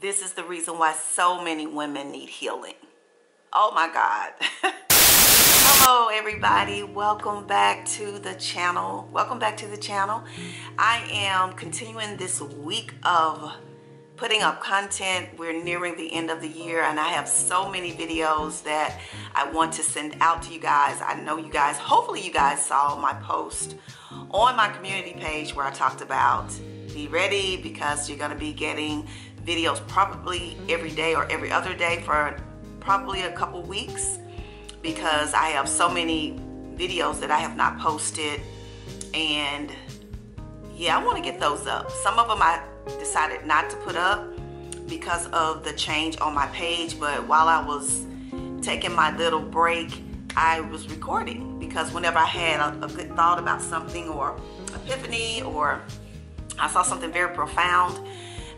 this is the reason why so many women need healing. Oh my God. Hello everybody, welcome back to the channel. I am continuing this week of putting up content. We're nearing the end of the year and I have so many videos that I want to send out to you guys. I know you guys, hopefully you guys saw my post on my community page where I talked about be ready because you're going to be getting videos probably every day or every other day for probably a couple weeks, because I have so many videos that I have not posted, and yeah, I want to get those up. Some of them I decided not to put up because of the change on my page, but while I was taking my little break, I was recording, because whenever I had a good thought about something or epiphany, or I saw something very profound,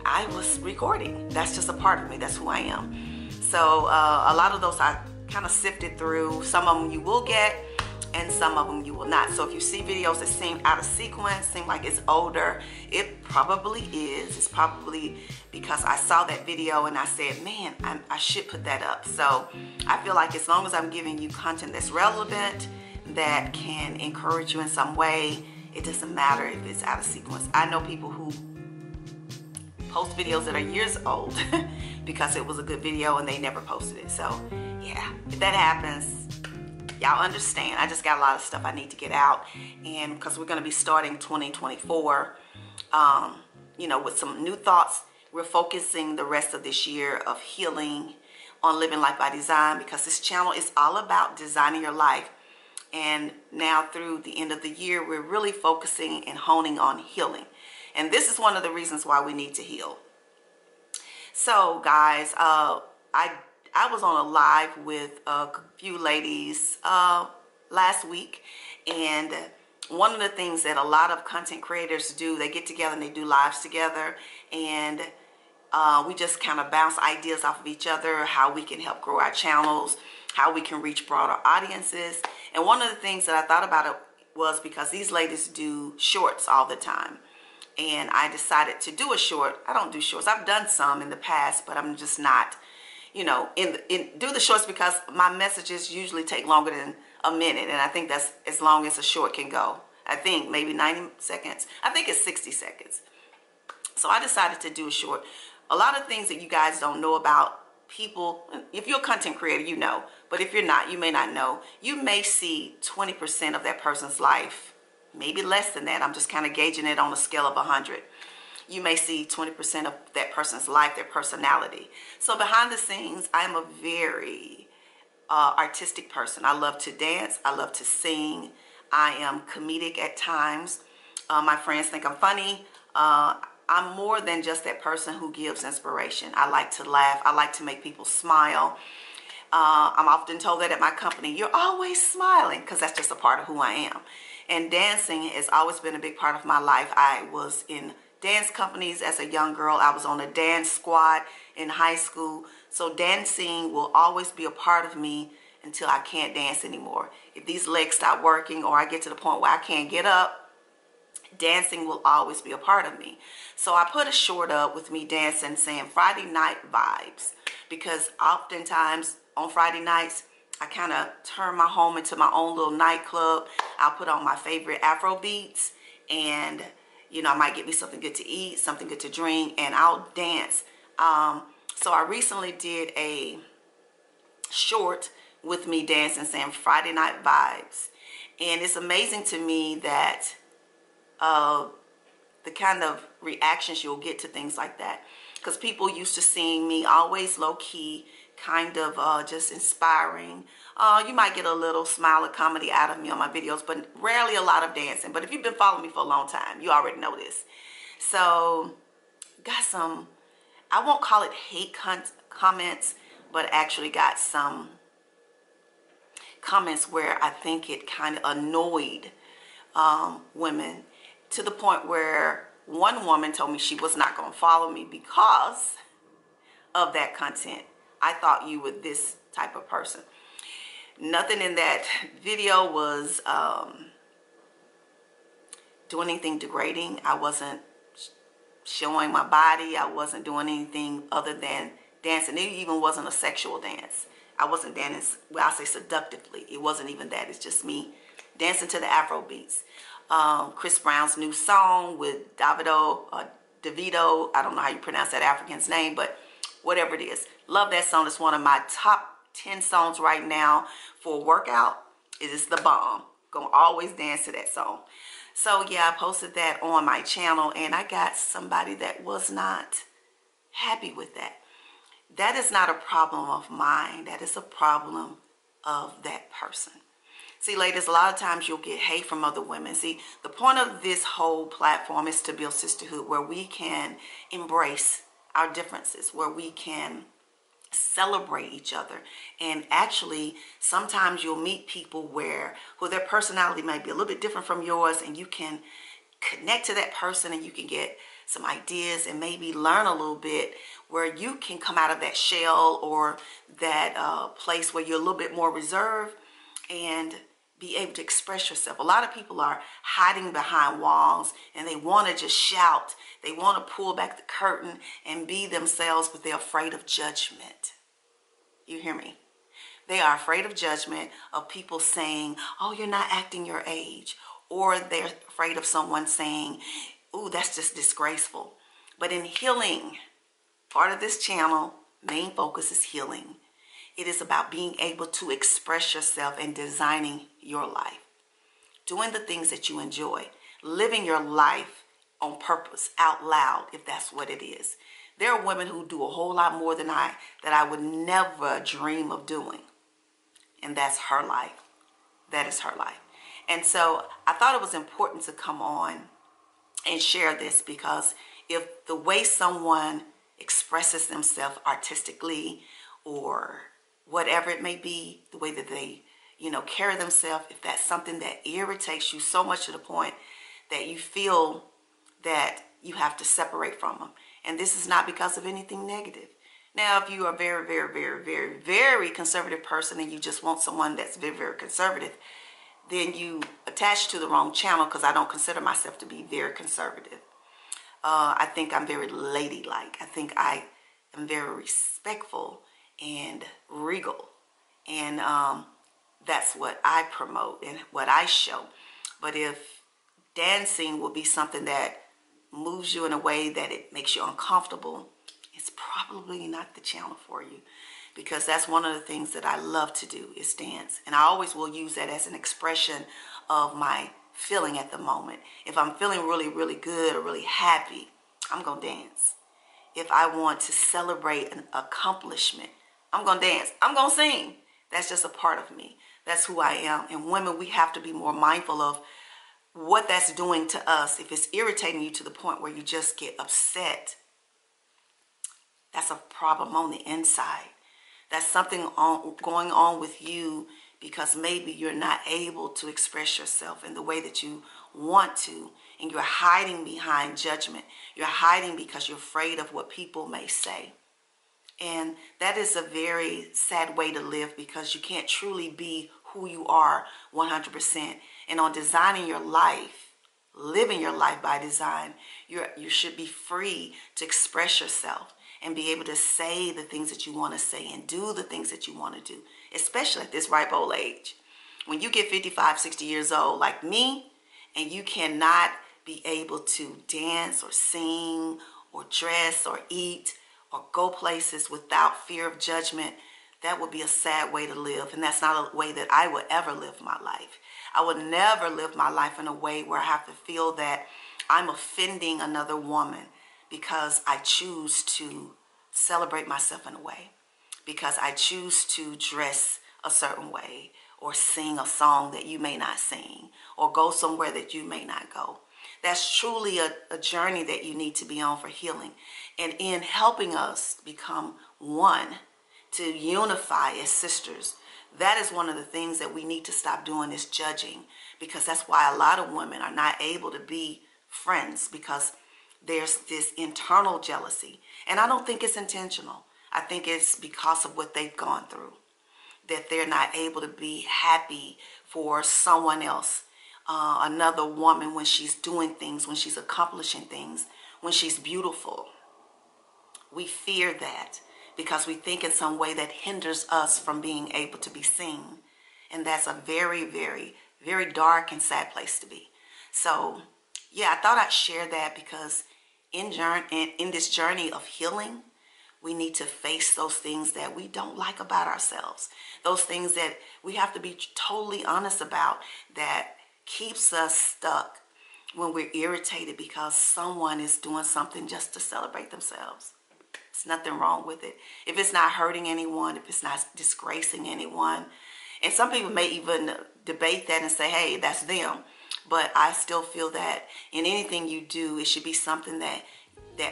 I was recording. That's just a part of me. That's who I am. So a lot of those I kind of sifted through. Some of them you will get and some of them you will not. So if you see videos that seem out of sequence, seem like it's older, it probably is. It's probably because I saw that video and I said, man, I should put that up. So I feel like as long as I'm giving you content that's relevant, that can encourage you in some way, it doesn't matter if it's out of sequence. I know people who post videos that are years old because it was a good video and they never posted it. So yeah, if that happens, y'all understand. I just got a lot of stuff I need to get out, and because we're going to be starting 2024, you know, with some new thoughts. We're focusing the rest of this year of healing on Living Life by Design, because this channel is all about designing your life. And now through the end of the year, we're really focusing and honing on healing. And this is one of the reasons why we need to heal. So guys, I was on a live with a few ladies last week. And one of the things that a lot of content creators do, they get together and they do lives together. And we just kind of bounce ideas off of each other, how we can help grow our channels, how we can reach broader audiences. And one of the things that I thought about it was, because these ladies do shorts all the time, and I decided to do a short. I don't do shorts. I've done some in the past, but I'm just not, you know, do the shorts, because my messages usually take longer than a minute. And I think that's as long as a short can go. I think maybe 90 seconds. I think it's 60 seconds. So I decided to do a short. A lot of things that you guys don't know about people, if you're a content creator, you know, but if you're not, you may not know. You may see 20% of that person's life, maybe less than that. I'm just kind of gauging it on a scale of 100. You may see 20% of that person's life, their personality. So behind the scenes, I'm a very artistic person. I love to dance. I love to sing. I am comedic at times. My friends think I'm funny. I'm more than just that person who gives inspiration. I like to laugh. I like to make people smile. I'm often told that at my company, you're always smiling, because that's just a part of who I am. And dancing has always been a big part of my life. I was in dance companies as a young girl. I was on a dance squad in high school. So dancing will always be a part of me until I can't dance anymore. If these legs stop working, or I get to the point where I can't get up, dancing will always be a part of me. So I put a short up with me dancing, saying Friday night vibes, because oftentimes on Friday nights, I kind of turn my home into my own little nightclub. I'll put on my favorite Afro beats, and you know, I might get me something good to eat, something good to drink, and I'll dance. So I recently did a short with me dancing, saying Friday night vibes. And it's amazing to me that the kind of reactions you'll get to things like that, because people used to seeing me always low-key, kind of just inspiring. You might get a little smile or comedy out of me on my videos, but rarely a lot of dancing. But if you've been following me for a long time, you already know this. So got some, I won't call it hate comments, but actually got some comments where I think it kind of annoyed women, to the point where one woman told me she was not going to follow me because of that content. I thought you were this type of person. Nothing in that video was doing anything degrading. I wasn't showing my body. I wasn't doing anything other than dancing. It even wasn't a sexual dance. I wasn't dancing, well, I say seductively. It wasn't even that. It's just me dancing to the Afro beats. Chris Brown's new song with Davido, I don't know how you pronounce that African's name, but whatever it is. Love that song. It's one of my top 10 songs right now for a workout. It's the bomb. Gonna always dance to that song. So yeah, I posted that on my channel and I got somebody that was not happy with that. That is not a problem of mine. That is a problem of that person. See, ladies, a lot of times you'll get hate from other women. See, the point of this whole platform is to build sisterhood where we can embrace our differences, where we can celebrate each other. And actually, sometimes you'll meet people who their personality might be a little bit different from yours, and you can connect to that person and you can get some ideas and maybe learn a little bit where you can come out of that shell or that place where you're a little bit more reserved and be able to express yourself. A lot of people are hiding behind walls and they want to just shout. They want to pull back the curtain and be themselves, but they're afraid of judgment. You hear me? They are afraid of judgment, of people saying, oh, you're not acting your age. Or they're afraid of someone saying, ooh, that's just disgraceful. But in healing, part of this channel, main focus is healing. It is about being able to express yourself and designing your life, doing the things that you enjoy, living your life on purpose, out loud, if that's what it is. There are women who do a whole lot more than I, that I would never dream of doing. And that's her life. That is her life. And so I thought it was important to come on and share this, because if the way someone expresses themselves artistically or whatever it may be, the way that they, you know, carry themselves, if that's something that irritates you so much to the point that you feel that you have to separate from them. And this is not because of anything negative. Now, if you are a very, very, very, very, very conservative person and you just want someone that's very, very conservative, then you attach to the wrong channel, because I don't consider myself to be very conservative. I think I'm very ladylike. I think I am very respectful and regal. And that's what I promote and what I show. But if dancing will be something that moves you in a way that it makes you uncomfortable, it's probably not the channel for you. Because that's one of the things that I love to do is dance. And I always will use that as an expression of my feeling at the moment. If I'm feeling really, really good or really happy, I'm going to dance. If I want to celebrate an accomplishment, I'm going to dance. I'm going to sing. That's just a part of me. That's who I am. And women, we have to be more mindful of what that's doing to us. If it's irritating you to the point where you just get upset, that's a problem on the inside. That's something going on with you, because maybe you're not able to express yourself in the way that you want to, and you're hiding behind judgment. You're hiding because you're afraid of what people may say. And that is a very sad way to live, because you can't truly be who you are 100%. And on designing your life, living your life by design, you should be free to express yourself and be able to say the things that you want to say and do the things that you want to do, especially at this ripe old age. When you get 55, 60 years old like me, and you cannot be able to dance or sing or dress or eat or go places without fear of judgment, that would be a sad way to live. And that's not a way that I would ever live my life. I would never live my life in a way where I have to feel that I'm offending another woman, because I choose to celebrate myself in a way, because I choose to dress a certain way or sing a song that you may not sing or go somewhere that you may not go. That's truly a journey that you need to be on for healing. And in helping us become one, to unify as sisters, that is one of the things that we need to stop doing is judging, because that's why a lot of women are not able to be friends, because there's this internal jealousy. And I don't think it's intentional. I think it's because of what they've gone through, that they're not able to be happy for someone else, another woman, when she's doing things, when she's accomplishing things, when she's beautiful. We fear that because we think in some way that hinders us from being able to be seen. And that's a very, very, very dark and sad place to be. So yeah, I thought I'd share that because in this journey of healing, we need to face those things that we don't like about ourselves. Those things that we have to be totally honest about that keeps us stuck when we're irritated because someone is doing something just to celebrate themselves. There's nothing wrong with it. If it's not hurting anyone, if it's not disgracing anyone. And some people may even debate that and say, hey, that's them. But I still feel that in anything you do, it should be something that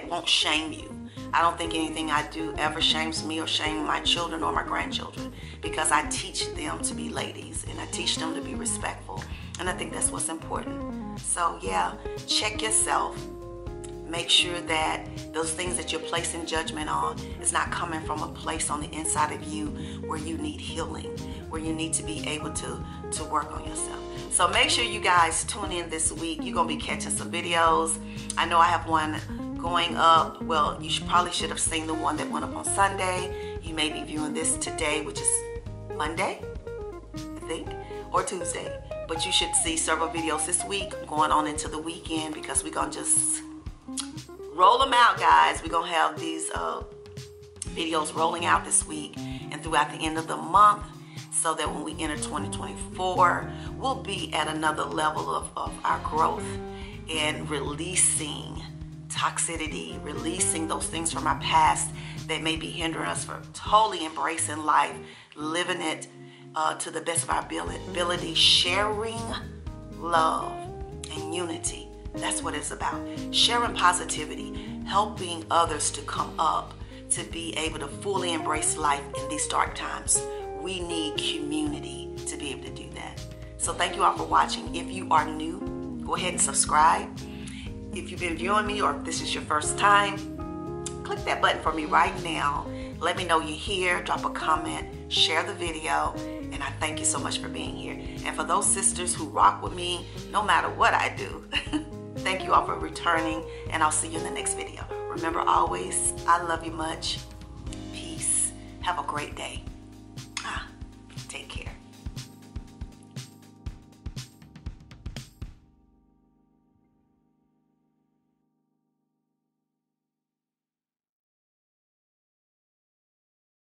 won't shame you. I don't think anything I do ever shames me or shame my children or my grandchildren, because I teach them to be ladies and I teach them to be respectful. And I think that's what's important. So yeah, check yourself. Make sure that those things that you're placing judgment on is not coming from a place on the inside of you where you need healing, where you need to be able to work on yourself. So make sure you guys tune in this week. You're going to be catching some videos. I know I have one going up. Well, you probably should have seen the one that went up on Sunday. You may be viewing this today, which is Monday, I think, or Tuesday. But you should see several videos this week going on into the weekend, because we're going to just roll them out, guys. We're going to have these videos rolling out this week and throughout the end of the month, so that when we enter 2024, we'll be at another level of our growth and releasing toxicity, releasing those things from our past that may be hindering us from totally embracing life, living it to the best of our ability, sharing love and unity. That's what it's about. Sharing positivity, helping others to come up, to be able to fully embrace life in these dark times. We need community to be able to do that. So thank you all for watching. If you are new, go ahead and subscribe. If you've been viewing me, or if this is your first time, click that button for me right now. Let me know you're here. Drop a comment. Share the video. And I thank you so much for being here. And for those sisters who rock with me, no matter what I do, thank you all for returning. And I'll see you in the next video. Remember always, I love you much. Peace. Have a great day.